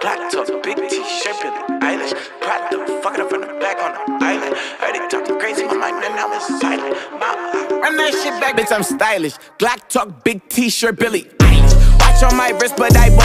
Black top, big T-shirt, Billie Eilish. Pride the fuck it up in the back on the island. Heard they talking crazy, my mind and now it's silent. Run that shit back, bitch, I'm stylish. Glock talk, big T-shirt, Billie Eilish. Watch on my wrist, but I